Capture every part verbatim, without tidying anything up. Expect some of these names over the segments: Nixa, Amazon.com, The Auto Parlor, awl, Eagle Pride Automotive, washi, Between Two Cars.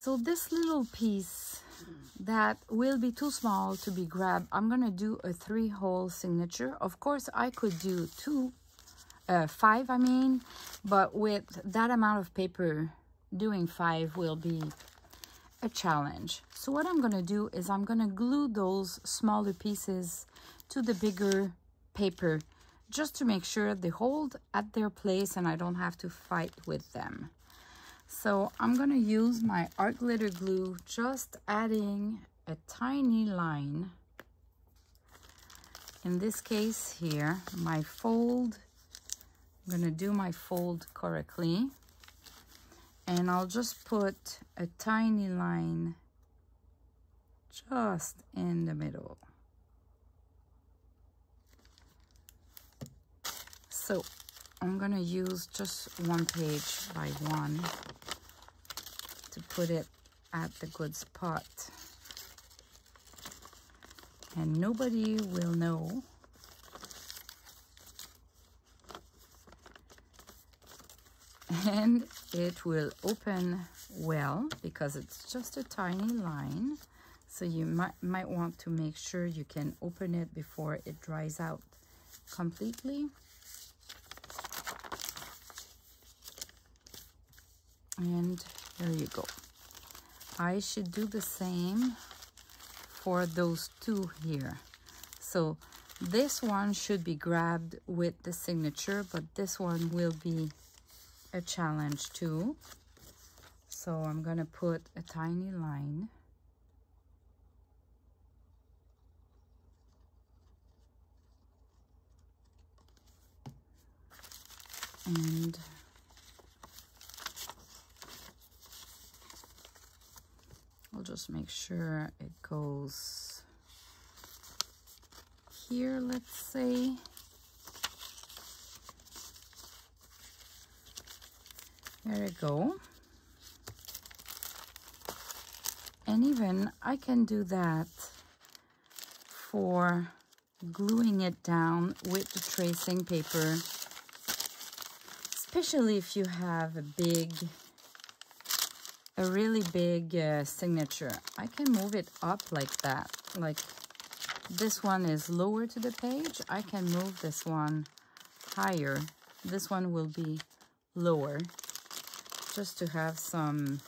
So this little piece that will be too small to be grabbed, I'm gonna do a three hole signature. Of course I could do two, uh, five I mean, but with that amount of paper, doing five will be a challenge. So what I'm gonna do is I'm gonna glue those smaller pieces to the bigger paper just to make sure they hold at their place and I don't have to fight with them. So I'm gonna use my art glitter glue, just adding a tiny line. In this case here, my fold, I'm gonna do my fold correctly. And I'll just put a tiny line just in the middle. So I'm gonna use just one page by one to put it at the good spot. And nobody will know. And it will open well because it's just a tiny line. So you might, might want to make sure you can open it before it dries out completely. And there you go. I should do the same for those two here. So this one should be grabbed with the signature, but this one will be a challenge too. So I'm gonna put a tiny line. And I'll just make sure it goes here, let's say. There we go. And even I can do that for gluing it down with the tracing paper, especially if you have a big a really big uh, signature. I can move it up like that. Like this one is lower to the page. I can move this one higher. This one will be lower just to have some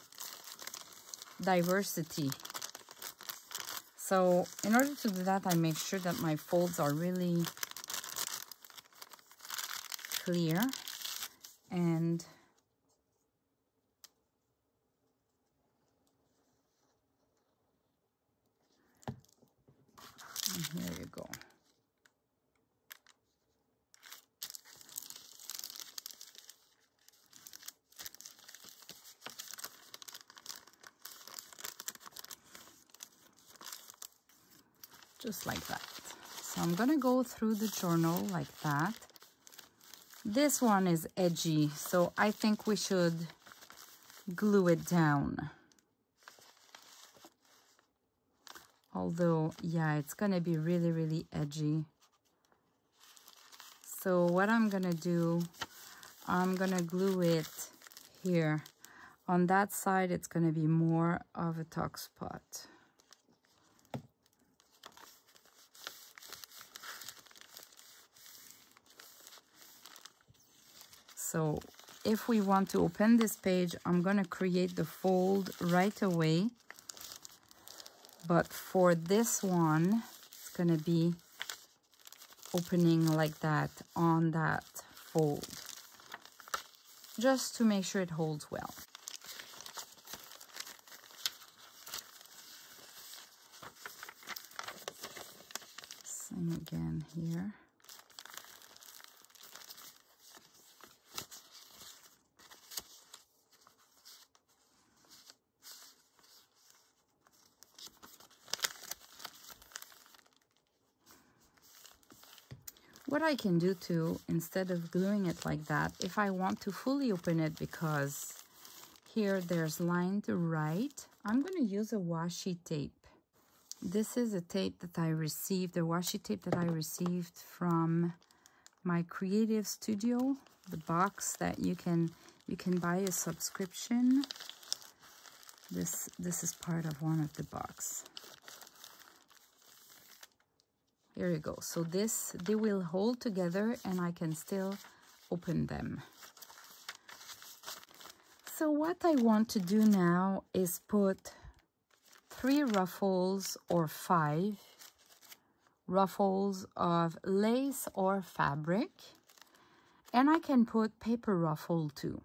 diversity. So in order to do that, I make sure that my folds are really clear and there you go. Just like that. So I'm gonna go through the journal like that. This one is edgy, so I think we should glue it down. Although, yeah, it's gonna be really, really edgy. So what I'm gonna do, I'm gonna glue it here. On that side, it's gonna be more of a tuck spot. So if we want to open this page, I'm gonna create the fold right away. But for this one, it's gonna be opening like that on that fold, just to make sure it holds well. Same again here. What I can do too, instead of gluing it like that, if I want to fully open it because here there's line to right, I'm gonna use a washi tape. This is a tape that I received, the washi tape that I received from my creative studio, the box that you can, you can buy a subscription This, this is part of one of the box. Here you go. So this, they will hold together and I can still open them. So what I want to do now is put three ruffles or five ruffles of lace or fabric, and I can put paper ruffle too.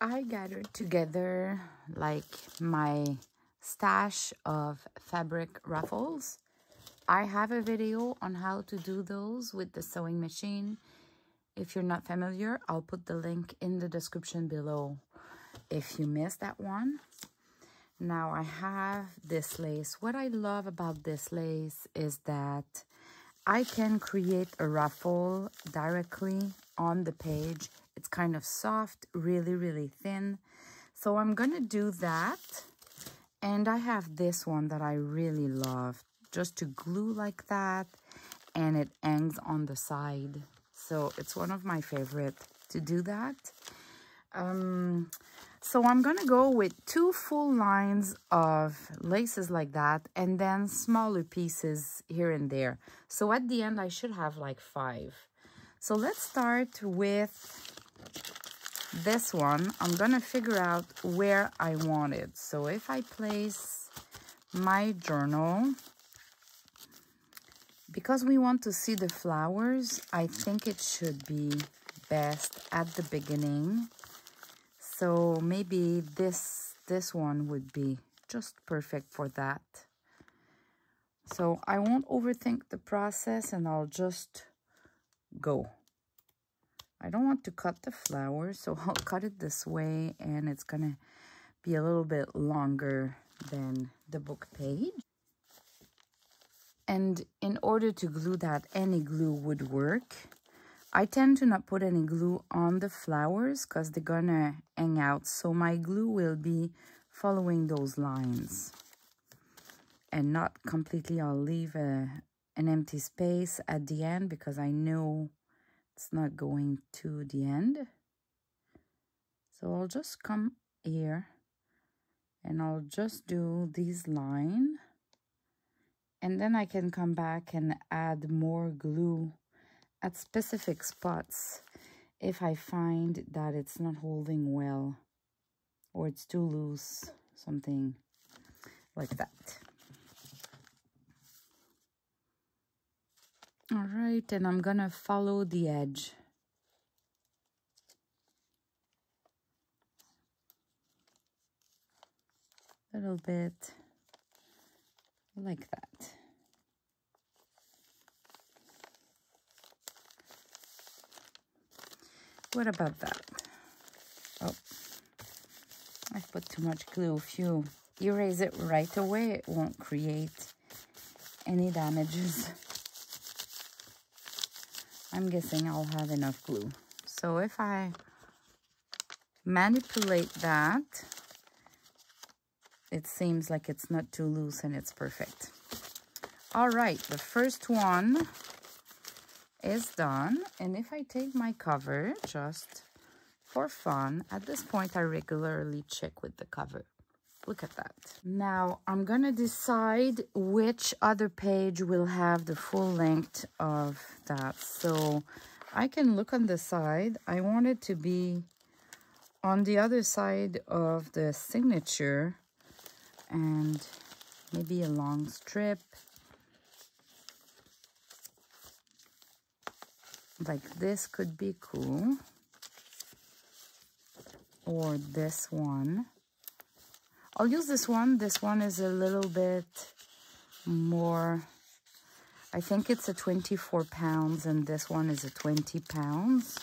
I gathered together like my stash of fabric ruffles. I have a video on how to do those with the sewing machine. If you're not familiar, I'll put the link in the description below if you missed that one. Now I have this lace. What I love about this lace is that I can create a ruffle directly on the page. It's kind of soft, really, really thin. So I'm going to do that. And I have this one that I really love. Just to glue like that, and it hangs on the side. So it's one of my favorite to do that. Um, so I'm gonna go with two full lines of laces like that, and then smaller pieces here and there. So at the end, I should have like five. So let's start with this one. I'm gonna figure out where I want it. So if I place my journal, because we want to see the flowers, I think it should be best at the beginning. So maybe this, this one would be just perfect for that. So I won't overthink the process and I'll just go. I don't want to cut the flowers, so I'll cut it this way, and it's gonna be a little bit longer than the book page. And in order to glue that, any glue would work. I tend to not put any glue on the flowers because they're gonna hang out. So my glue will be following those lines and not completely. I'll leave a, an empty space at the end because I know it's not going to the end. So I'll just come here and I'll just do these lines. And then I can come back and add more glue at specific spots if I find that it's not holding well or it's too loose, something like that. All right, and I'm gonna follow the edge. A little bit like that. What about that? Oh, I've put too much glue. If you erase it right away, it won't create any damages. I'm guessing I'll have enough glue. So if I manipulate that, it seems like it's not too loose and it's perfect. All right, the first one is done, and if I take my cover just for fun, at this point I regularly check with the cover. Look at that. Now I'm gonna decide which other page will have the full length of that. So I can look on the side. I want it to be on the other side of the signature, and maybe a long strip like this could be cool, or this one. I'll use this one. This one is a little bit more, I think it's a twenty-four pounds and this one is a twenty pounds.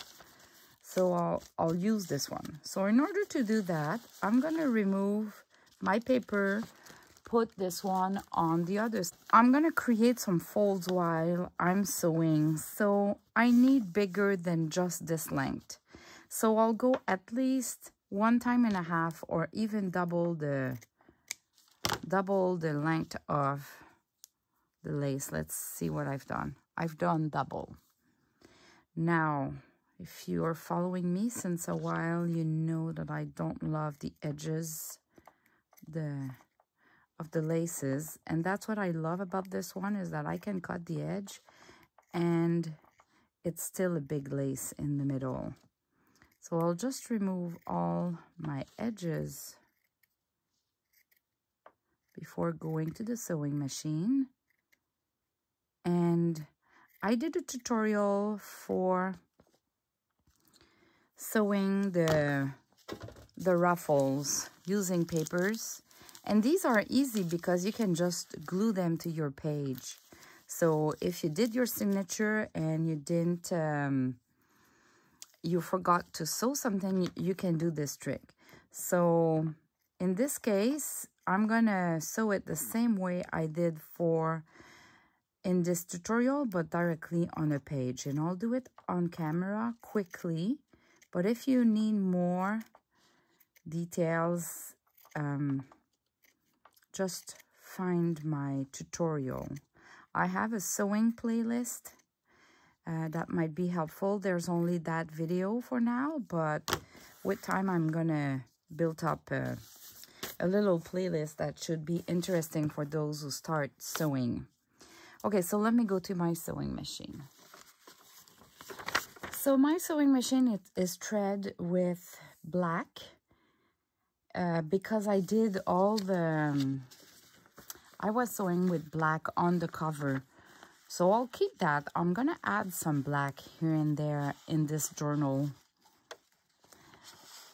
So I'll, I'll use this one. So in order to do that, I'm gonna remove my paper, put this one on the other. I'm gonna create some folds while I'm sewing, so I need bigger than just this length. So I'll go at least one time and a half, or even double the double the length of the lace. Let's see what I've done. I've done double. Now, if you are following me since a while, you know that I don't love the edges the of the laces. And that's what I love about this one, is that I can cut the edge and it's still a big lace in the middle. So I'll just remove all my edges before going to the sewing machine. And I did a tutorial for sewing the the ruffles using papers, and these are easy because you can just glue them to your page. So if you did your signature and you didn't um, you forgot to sew something, you can do this trick. So in this case, I'm gonna sew it the same way I did for in this tutorial, but directly on a page, and I'll do it on camera quickly. But if you need more details, um, just find my tutorial. I have a sewing playlist uh, that might be helpful. There's only that video for now, but with time I'm gonna build up a, a little playlist that should be interesting for those who start sewing. Okay, so let me go to my sewing machine. So my sewing machine, it is thread with black. Uh, because I did all the, um, I was sewing with black on the cover, so I'll keep that. I'm gonna add some black here and there in this journal.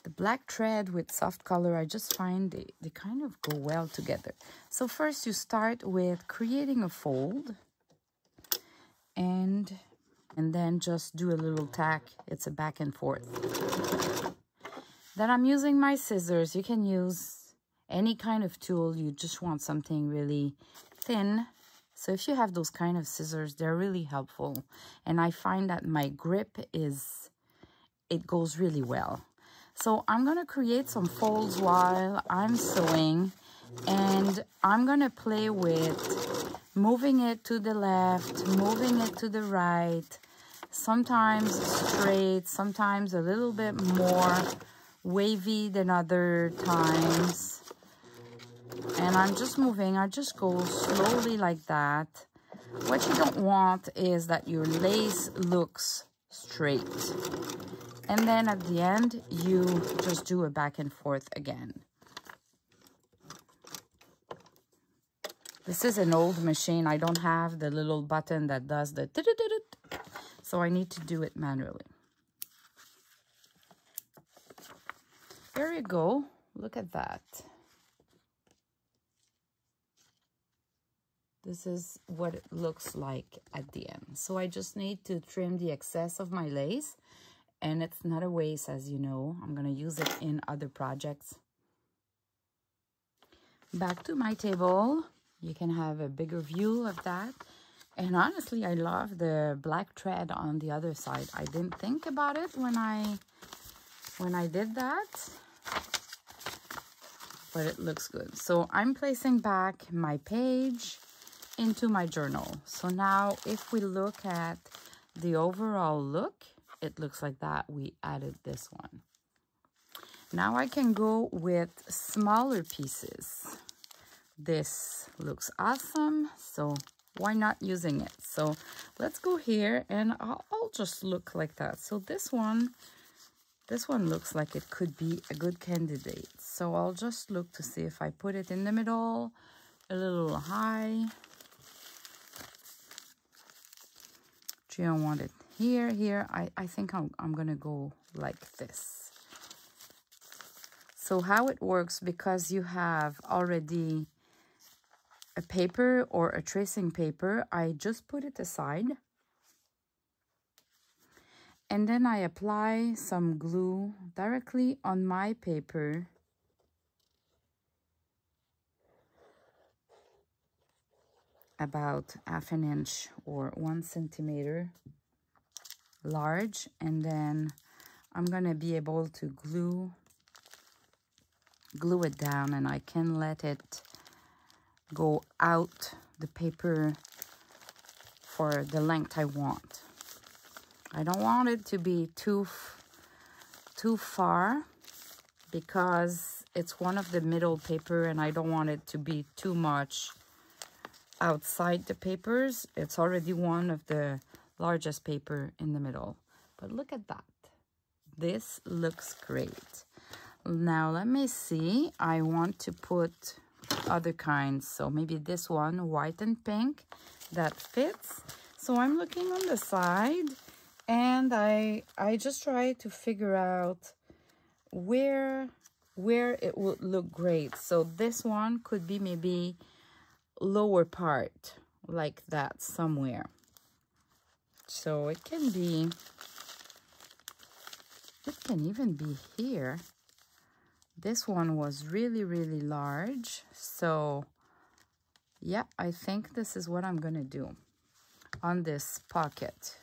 The black thread with soft color, I just find they, they kind of go well together. So first you start with creating a fold, and, and then just do a little tack. It's a back and forth. Then I'm using my scissors. You can use any kind of tool. You just want something really thin. So if you have those kind of scissors, they're really helpful. And I find that my grip is, it goes really well. So I'm gonna create some folds while I'm sewing, and I'm gonna play with moving it to the left, moving it to the right, sometimes straight, sometimes a little bit more wavy than other times. And I'm just moving, I just go slowly like that. What you don't want is that your lace looks straight. And then at the end, you just do a back and forth again. This is an old machine. I don't have the little button that does the da-da-da-da, so I need to do it manually. There you go, look at that. This is what it looks like at the end. So I just need to trim the excess of my lace, and it's not a waste, as you know. I'm gonna use it in other projects. Back to my table. You can have a bigger view of that. And honestly, I love the black thread on the other side. I didn't think about it when I, when I did that. But it looks good. So I'm placing back my page into my journal. So now if we look at the overall look, it looks like that. We added this one. Now I can go with smaller pieces. This looks awesome, so why not using it? So let's go here, and I'll, I'll just look like that. So this one, this one looks like it could be a good candidate. So I'll just look to see if I put it in the middle, a little high. Do you want it here, here? I, I think I'm, I'm gonna go like this. So how it works, because you have already a paper or a tracing paper, I just put it aside. And then I apply some glue directly on my paper. About half an inch or one centimeter large. And then I'm gonna be able to glue, glue it down, and I can let it go out the paper for the length I want. I don't want it to be too, too far, because it's one of the middle paper, and I don't want it to be too much outside the papers. It's already one of the largest paper in the middle. But look at that. This looks great. Now let me see. I want to put other kinds. So maybe this one, white and pink, that fits. So I'm looking on the side, and I I just try to figure out where where it would look great. So this one could be maybe lower part like that somewhere. So it can be, it can even be here. This one was really, really large. So yeah, I think this is what I'm gonna do on this pocket.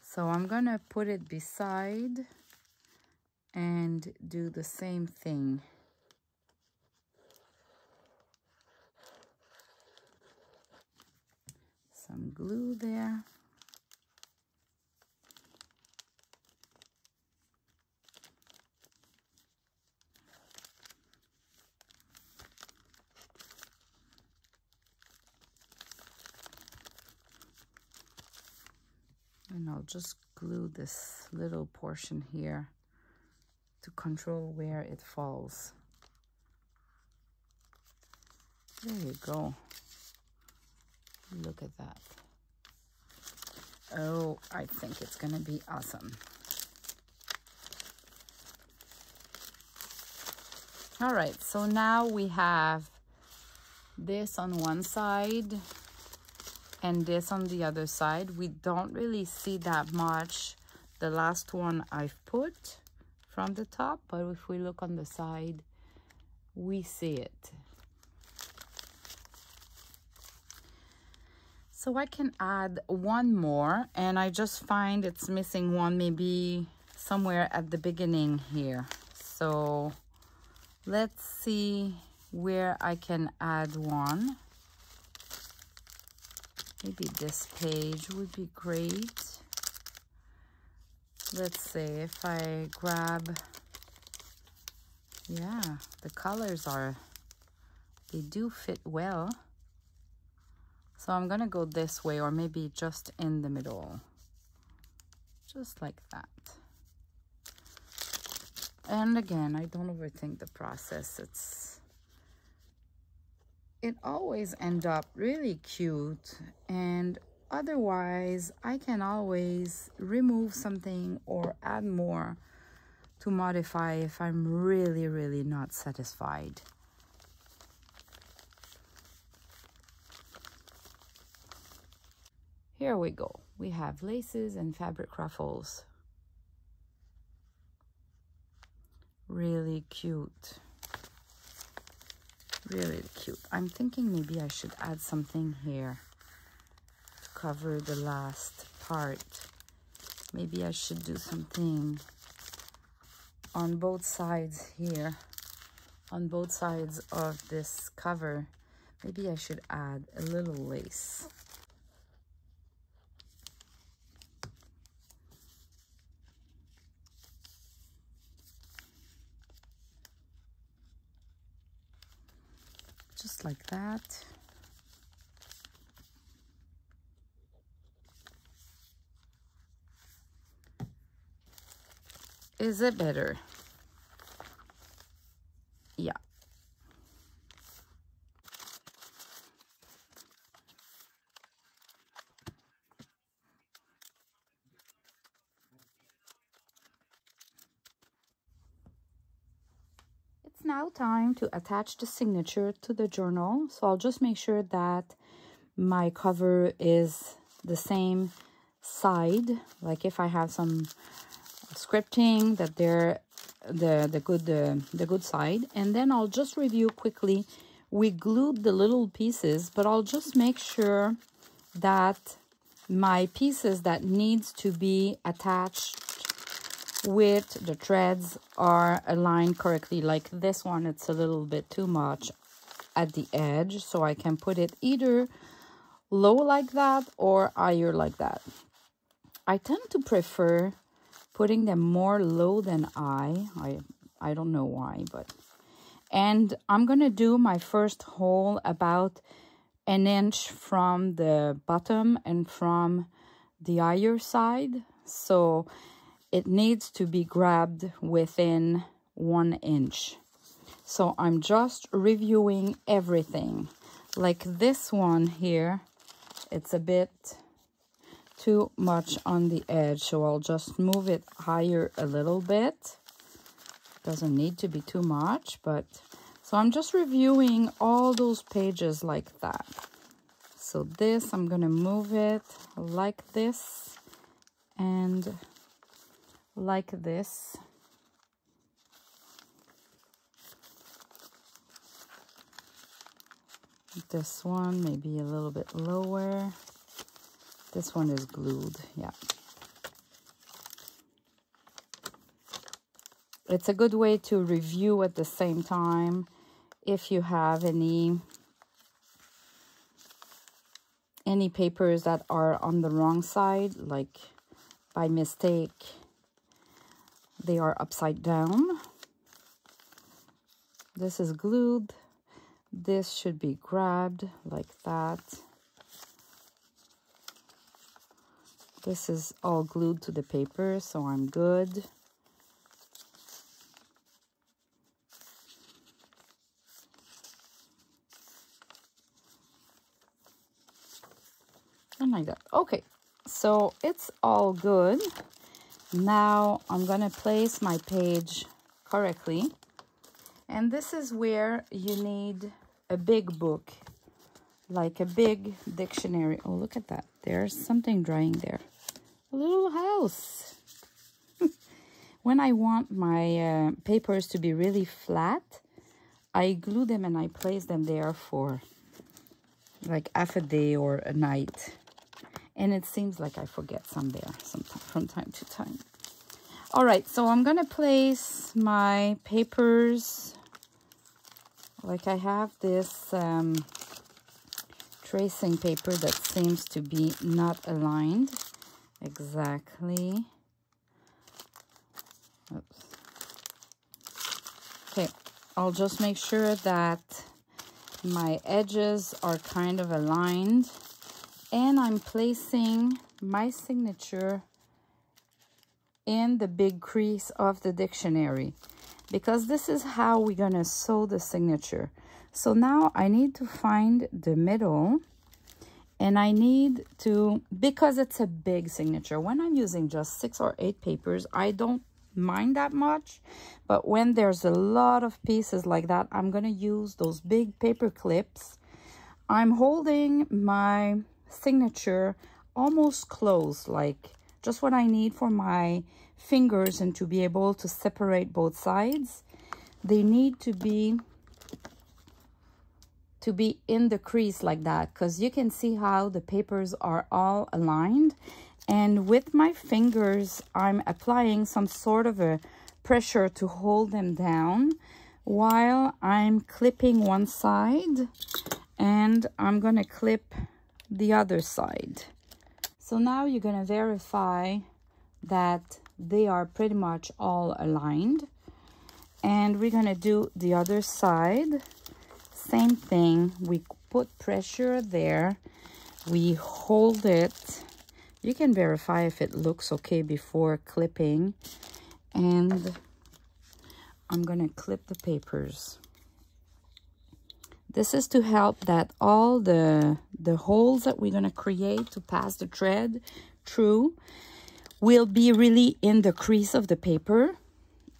So I'm gonna put it beside and do the same thing. Some glue there. And I'll just glue this little portion here to control where it falls. There you go. Look at that. Oh, I think it's gonna be awesome. All right, so now we have this on one side and this on the other side. We don't really see that much. The last one I've put from the top, but if we look on the side, we see it. So I can add one more, and I just find it's missing one, maybe somewhere at the beginning here. So let's see where I can add one. Maybe this page would be great. Let's see if I grab, yeah, the colors are, they do fit well. So I'm gonna go this way, or maybe just in the middle, just like that. And again, I don't overthink the process. It's it always ends up really cute, and otherwise I can always remove something or add more to modify if I'm really, really not satisfied. Here we go. We have laces and fabric ruffles. Really cute. Really cute. I'm thinking maybe I should add something here to cover the last part. Maybe I should do something on both sides here, on both sides of this cover. Maybe I should add a little lace. Just like that. Is it better? Yeah. It's now time to attach the signature to the journal. So I'll just make sure that my cover is the same side. Like if I have some scripting, that they're the the good uh, the good side. And then I'll just review quickly. We glued the little pieces, but I'll just make sure that my pieces that needs to be attached with the threads are aligned correctly. Like this one, it's a little bit too much at the edge, so I can put it either low like that or higher like that. I tend to prefer putting them more low than high. I I don't know why, but And I'm going to do my first hole about an inch from the bottom and from the higher side. So it needs to be grabbed within one inch. So I'm just reviewing everything. Like this one here, it's a bit too much on the edge, so I'll just move it higher a little bit. Doesn't need to be too much, but so I'm just reviewing all those pages like that. So this, I'm gonna move it like this and like this. This one maybe a little bit lower. This one is glued, yeah. It's a good way to review at the same time if you have any any papers that are on the wrong side, like by mistake they are upside down. This is glued. This should be grabbed like that. This is all glued to the paper, so I'm good. And like that. Okay, so it's all good. Now I'm gonna place my page correctly. And this is where you need a big book, like a big dictionary. Oh, look at that. There's something drying there. A little house. When I want my uh, papers to be really flat, I glue them and I place them there for like half a day or a night. And it seems like I forget some there sometime, from time to time. All right, so I'm going to place my papers. Like I have this um, tracing paper that seems to be not aligned exactly. Oops. Okay, I'll just make sure that my edges are kind of aligned. And I'm placing my signature in the big crease of the dictionary, because this is how we're going to sew the signature. So now I need to find the middle, and I need to, because it's a big signature, when I'm using just six or eight papers, I don't mind that much. But when there's a lot of pieces like that, I'm going to use those big paper clips. I'm holding my signature almost closed, like just what I need for my fingers and to be able to separate both sides. They need to be to be in the crease like that, because you can see how the papers are all aligned. And with my fingers, I'm applying some sort of a pressure to hold them down while I'm clipping one side, and I'm gonna clip the other side. So now you're gonna verify that they are pretty much all aligned. And we're gonna do the other side. Same thing, we put pressure there, we hold it. You can verify if it looks okay before clipping. And I'm gonna clip the papers. This is to help that all the, the holes that we're gonna create to pass the thread through will be really in the crease of the paper.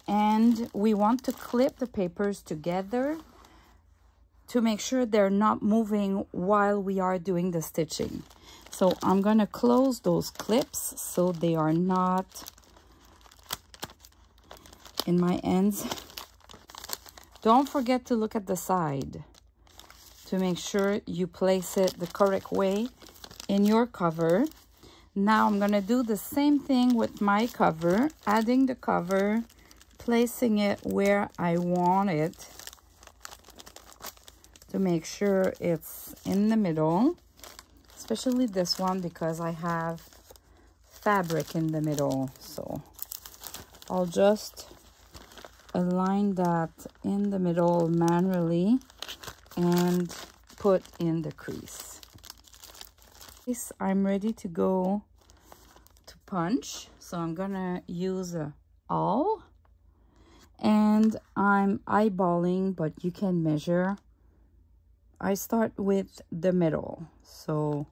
And we want to clip the papers together to make sure they're not moving while we are doing the stitching. So I'm gonna close those clips so they are not in my ends. Don't forget to look at the side to make sure you place it the correct way in your cover. Now I'm gonna do the same thing with my cover, adding the cover, placing it where I want it to make sure it's in the middle, especially this one because I have fabric in the middle. So I'll just align that in the middle manually and put in the crease. I'm ready to go to punch, so I'm gonna use a awl, and I'm eyeballing, but you can measure. I start with the middle, so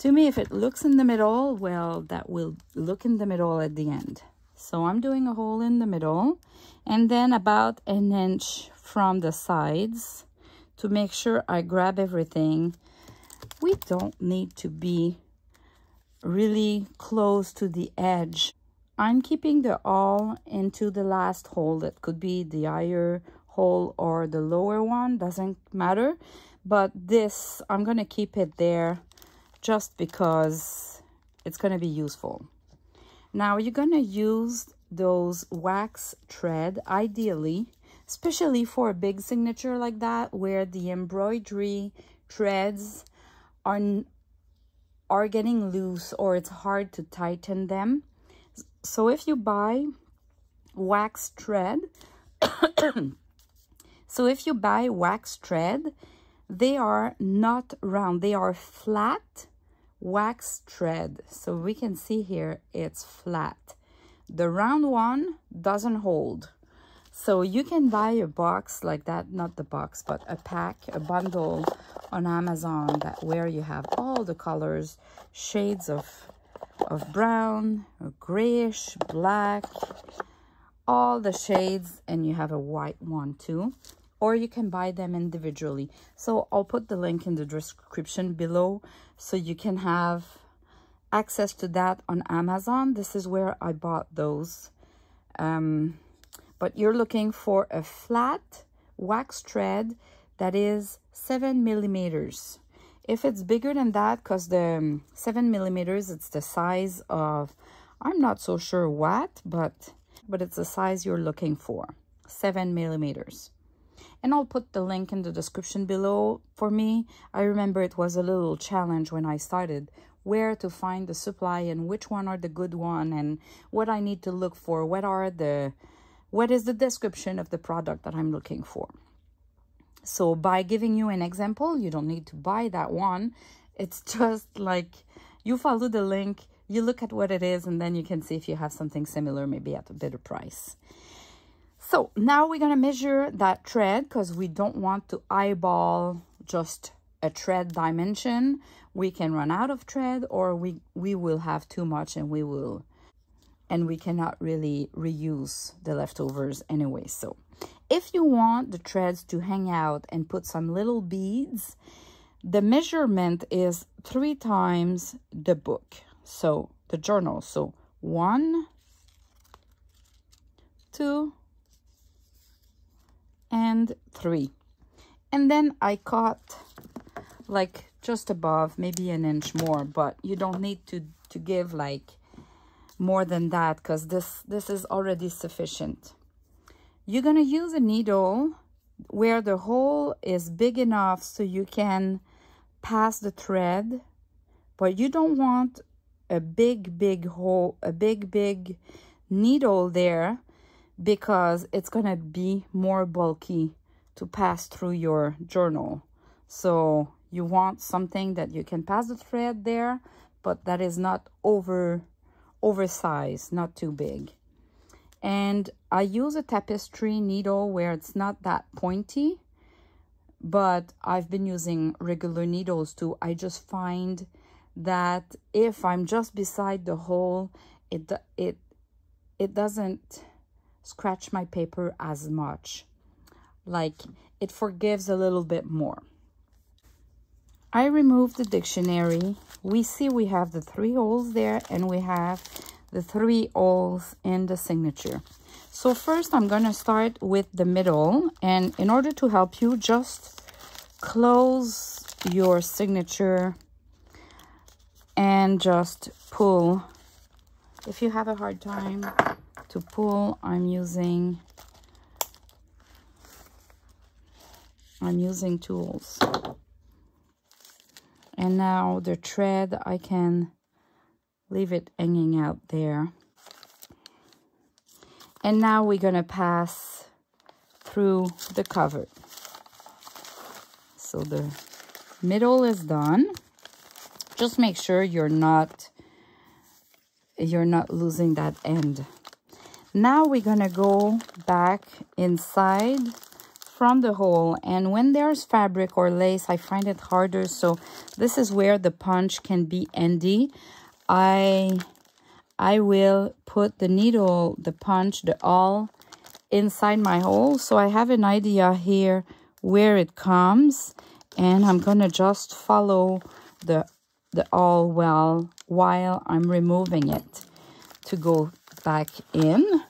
to me, if it looks in the middle, well, that will look in the middle at the end. So I'm doing a hole in the middle, and then about an inch from the sides to make sure I grab everything. We don't need to be really close to the edge. I'm keeping the awl into the last hole. That could be the higher hole or the lower one, doesn't matter. But this, I'm going to keep it there just because it's going to be useful. Now you're going to use those wax thread, ideally, especially for a big signature like that, where the embroidery threads are, are getting loose or it's hard to tighten them. So if you buy wax thread, so if you buy wax thread, they are not round, they are flat wax thread. So we can see here it's flat. The round one doesn't hold, so you can buy a box like that, not the box, but a pack, a bundle on Amazon, that where you have all the colors, shades of of brown, grayish, black, all the shades, and you have a white one too, or you can buy them individually. So I'll put the link in the description below so you can have access to that on Amazon. This is where I bought those. Um, but you're looking for a flat wax thread that is seven millimeters. If it's bigger than that, because the seven millimeters, it's the size of, I'm not so sure what, but, but it's the size you're looking for, seven millimeters. And I'll put the link in the description below. For me, I remember it was a little challenge when I started, where to find the supply and which one are the good one and what I need to look for, what are the, what is the description of the product that I'm looking for. So by giving you an example, you don't need to buy that one. It's just like you follow the link, you look at what it is, and then you can see if you have something similar, maybe at a better price. So now we're going to measure that thread, because we don't want to eyeball just a thread dimension. We can run out of thread, or we, we will have too much, and we will, and we cannot really reuse the leftovers anyway. So if you want the threads to hang out and put some little beads, the measurement is three times the book, so the journal. So one, two, and three. And then I cut like just above, maybe an inch more, but you don't need to to give like more than that, because this this is already sufficient. You're going to use a needle where the hole is big enough so you can pass the thread, but you don't want a big big hole, a big big needle there, because it's going to be more bulky to pass through your journal. So you want something that you can pass the thread there, but that is not over oversized, not too big. And I use a tapestry needle where it's not that pointy, but I've been using regular needles too. I just find that if I'm just beside the hole, it it it doesn't scratch my paper as much, like it forgives a little bit more. I removed the dictionary. We see we have the three holes there, and we have the three holes in the signature. So first I'm gonna start with the middle, and in order to help you, just close your signature and just pull. If you have a hard time to pull, I'm using I'm using tools. And now the thread, I can leave it hanging out there. And now we're going to pass through the cover. So the middle is done. Just make sure you're not you're not losing that end. Now we're going to go back inside from the hole, and when there's fabric or lace, I find it harder, so this is where the punch can be handy. I I will put the needle, the punch, the awl inside my hole, so I have an idea here where it comes, and I'm going to just follow the the awl well while I'm removing it to go back in.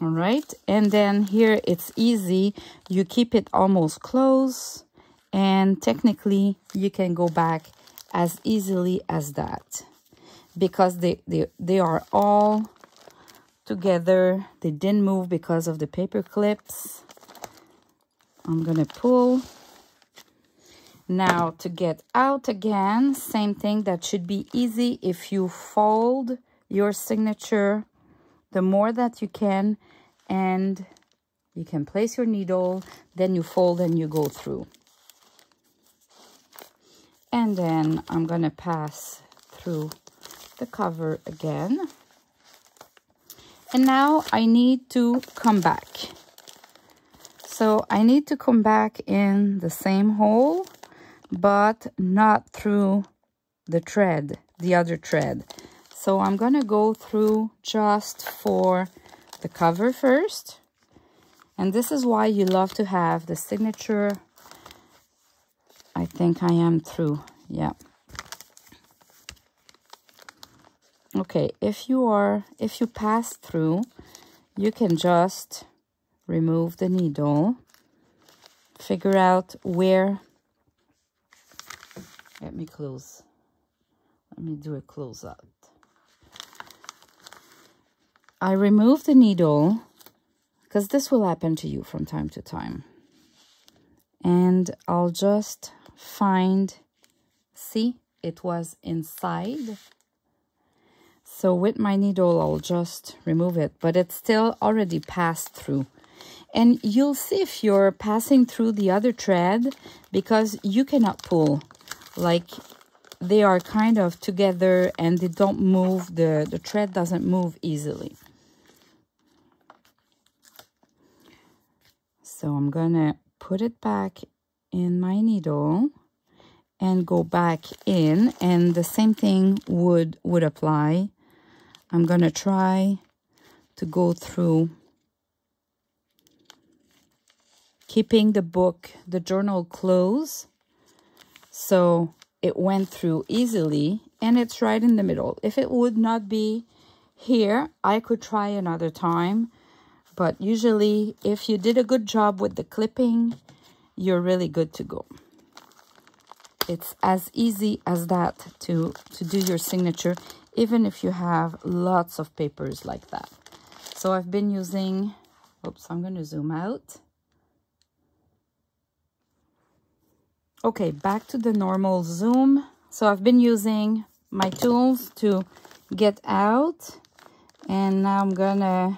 All right, and then here it's easy. You keep it almost closed, and technically you can go back as easily as that, because they, they, they are all together. They didn't move because of the paper clips. I'm gonna pull. Now to get out again, same thing, that should be easy. If you fold your signature the more that you can, and you can place your needle, then you fold and you go through. And then I'm gonna pass through the cover again. And now I need to come back. So I need to come back in the same hole, but not through the thread, the other thread. So I'm gonna go through just for the cover first. And this is why you love to have the signature. I think I am through, yeah. Okay, if you are, if you pass through, you can just remove the needle, figure out where, let me close, let me do a close up. I remove the needle, because this will happen to you from time to time. And I'll just find, see, it was inside. So with my needle, I'll just remove it, but it's still already passed through. And you'll see if you're passing through the other thread, because you cannot pull. Like, they are kind of together and they don't move, the, the thread doesn't move easily. So I'm gonna put it back in my needle and go back in, and the same thing would, would apply. I'm gonna try to go through, keeping the book, the journal closed. So it went through easily, and it's right in the middle. If it would not be here, I could try another time, but usually if you did a good job with the clipping, you're really good to go. It's as easy as that to, to do your signature, even if you have lots of papers like that. So I've been using, oops, I'm gonna zoom out. Okay, back to the normal zoom. So I've been using my tools to get out, and now I'm gonna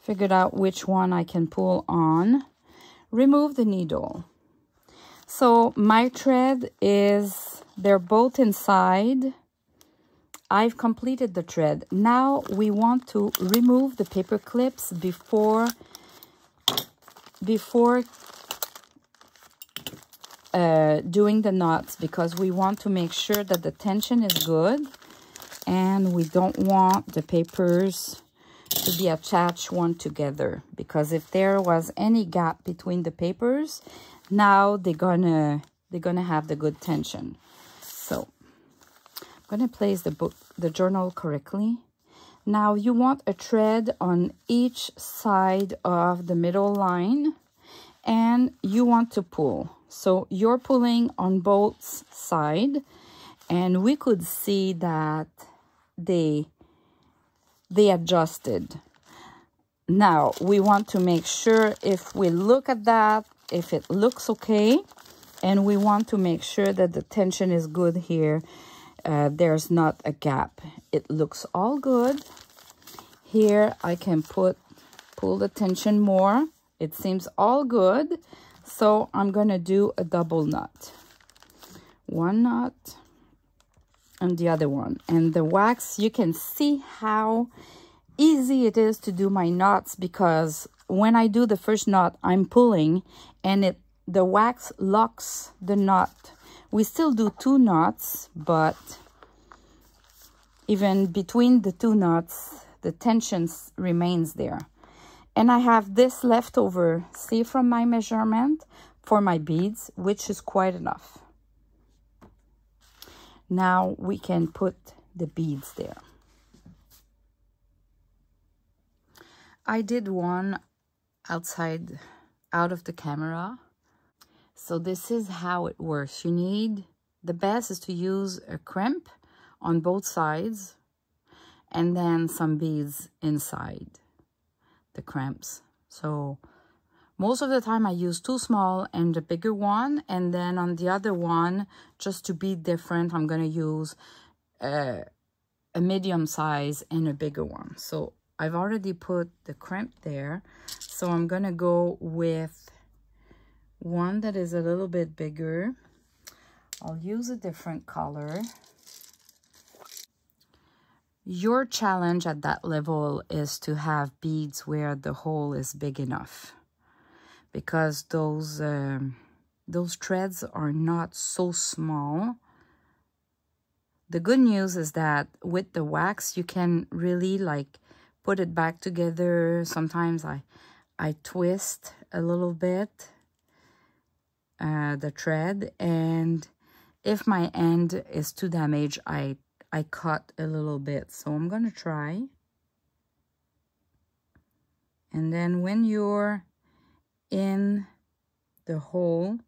figure out which one I can pull on. Remove the needle. So my thread is, they're both inside. I've completed the thread. Now we want to remove the paper clips before, before Uh, doing the knots, because we want to make sure that the tension is good and we don't want the papers to be attached one together, because if there was any gap between the papers, now they're gonna they're gonna have the good tension. So I'm gonna place the book, the journal correctly. Now you want a thread on each side of the middle line, and you want to pull. So you're pulling on both sides, and we could see that they, they adjusted. Now we want to make sure, if we look at that, if it looks okay, and we want to make sure that the tension is good here. uh, there's not a gap. It looks all good. Here I can put pull the tension more. It seems all good. So I'm gonna do a double knot. One knot and the other one. And the wax, you can see how easy it is to do my knots, because when I do the first knot, I'm pulling and it the wax locks the knot. We still do two knots, but even between the two knots, the tension remains there. And I have this leftover, see, from my measurement for my beads, which is quite enough. Now we can put the beads there. I did one outside, out of the camera. So this is how it works. You need, the best is to use a crimp on both sides and then some beads inside the crimps. So most of the time I use two small and the bigger one, and then on the other one, just to be different, I'm gonna use a, a medium size and a bigger one. So I've already put the crimp there. So I'm gonna go with one that is a little bit bigger. I'll use a different color. Your challenge at that level is to have beads where the hole is big enough, because those um, those threads are not so small. The good news is that with the wax, you can really like put it back together. Sometimes I, I twist a little bit uh, the thread, and if my end is too damaged, I, I cut a little bit. So I'm gonna try. And then when you're in the hole,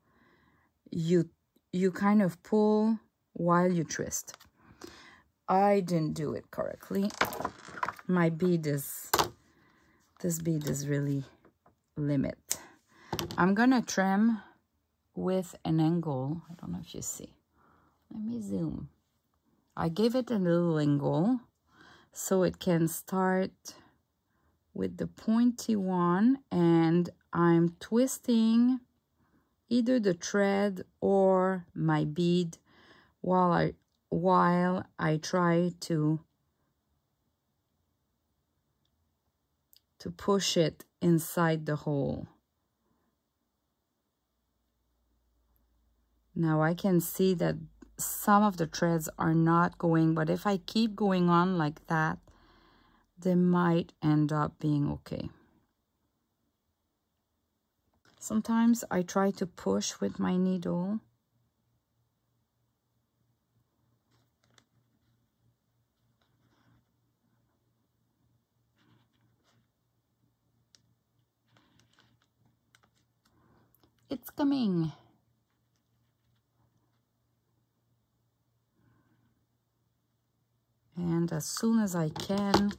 you you kind of pull while you twist. I didn't do it correctly. My bead is, this bead is really limit. I'm gonna trim with an angle. I don't know if you see. Let me zoom. I gave it a little angle so it can start with the pointy one, and I'm twisting either the thread or my bead while I while I try to to push it inside the hole. Now I can see that some of the threads are not going, but if I keep going on like that, they might end up being okay. Sometimes I try to push with my needle. It's coming. And as soon as I can,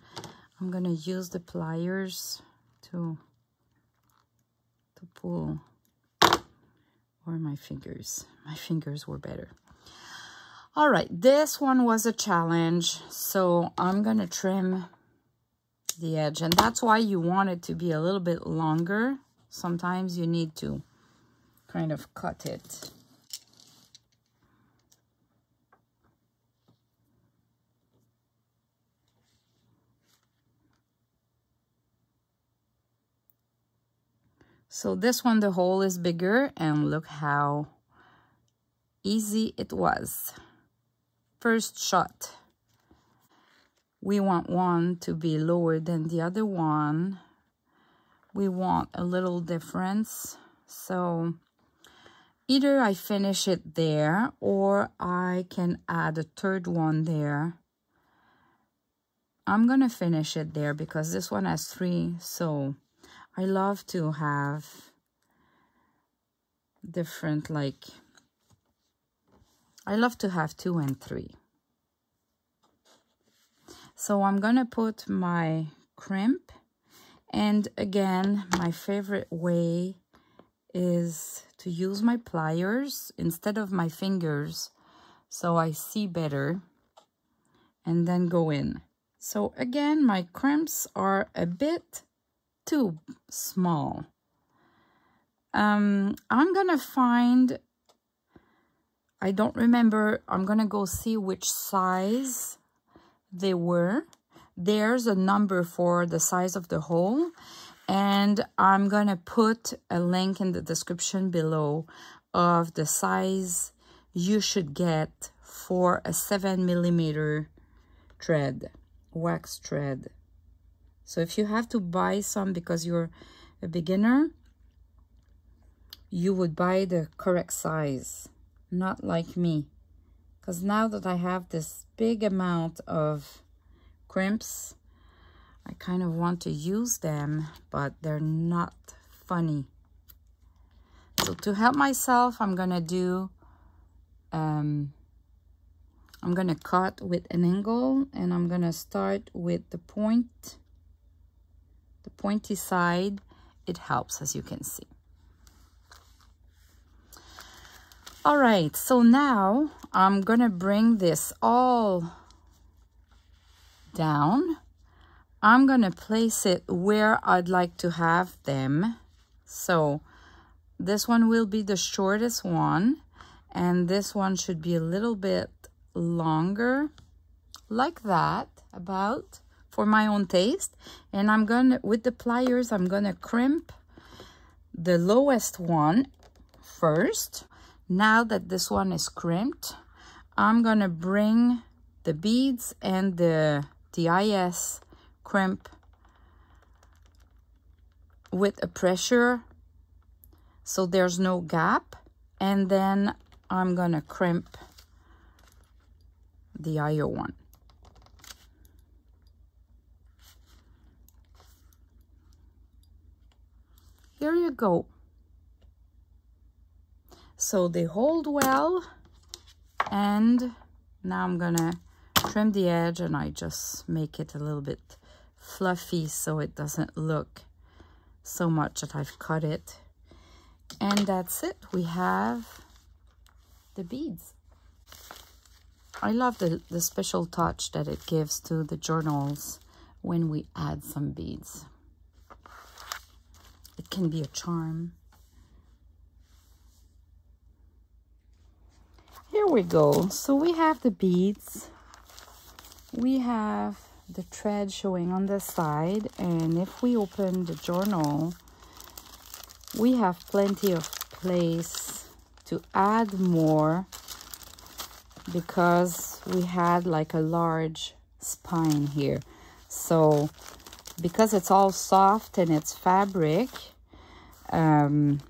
I'm gonna use the pliers to, to pull, or my fingers. My fingers were better. All right, this one was a challenge. So I'm gonna trim the edge, and that's why you want it to be a little bit longer. Sometimes you need to kind of cut it. So this one, the hole is bigger, and look how easy it was. First shot. We want one to be lower than the other one. We want a little difference. So either I finish it there, or I can add a third one there. I'm gonna finish it there because this one has three, so I love to have different, like, I love to have two and three. So I'm gonna put my crimp, and again, my favorite way is to use my pliers instead of my fingers. so I see better, and then go in. So again, my crimps are a bit too small. Um, I'm gonna find, I don't remember, I'm gonna go see which size they were. There's a number for the size of the hole, and I'm gonna put a link in the description below of the size you should get for a seven millimeter thread, wax thread. So if you have to buy some because you're a beginner, you would buy the correct size, not like me. Because now that I have this big amount of crimps, I kind of want to use them, but they're not funny. So to help myself, I'm gonna do, um, I'm gonna cut with an angle, and I'm gonna start with the point, the pointy side. It helps, as you can see. All right, so now I'm gonna bring this all down. I'm gonna place it where I'd like to have them. So this one will be the shortest one, and this one should be a little bit longer, like that, about, for my own taste. And I'm gonna, with the pliers, I'm gonna crimp the lowest one first. Now that this one is crimped, I'm gonna bring the beads and the D I S crimp with a pressure so there's no gap, and then I'm gonna crimp the higher one. Here you go. So they hold well, and now I'm gonna trim the edge, and I just make it a little bit fluffy so it doesn't look so much that I've cut it. And that's it, we have the beads. I love the, the special touch that it gives to the journals when we add some beads. It can be a charm. Here we go. So we have the beads, we have the thread showing on the side, and if we open the journal, we have plenty of place to add more because we had like a large spine here. So because it's all soft and it's fabric, um,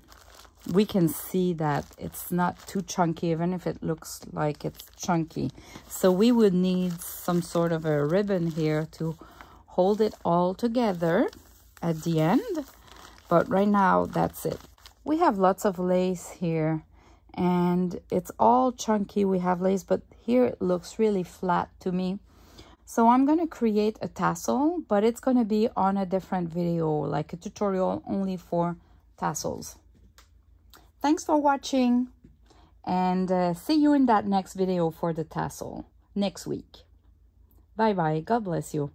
we can see that it's not too chunky, even if it looks like it's chunky. So we would need some sort of a ribbon here to hold it all together at the end. But right now, that's it. We have lots of lace here, and it's all chunky. We have lace, but here it looks really flat to me. So I'm going to create a tassel, but it's going to be on a different video, like a tutorial only for tassels. Thanks for watching, and uh, see you in that next video for the tassel next week. Bye-bye. God bless you.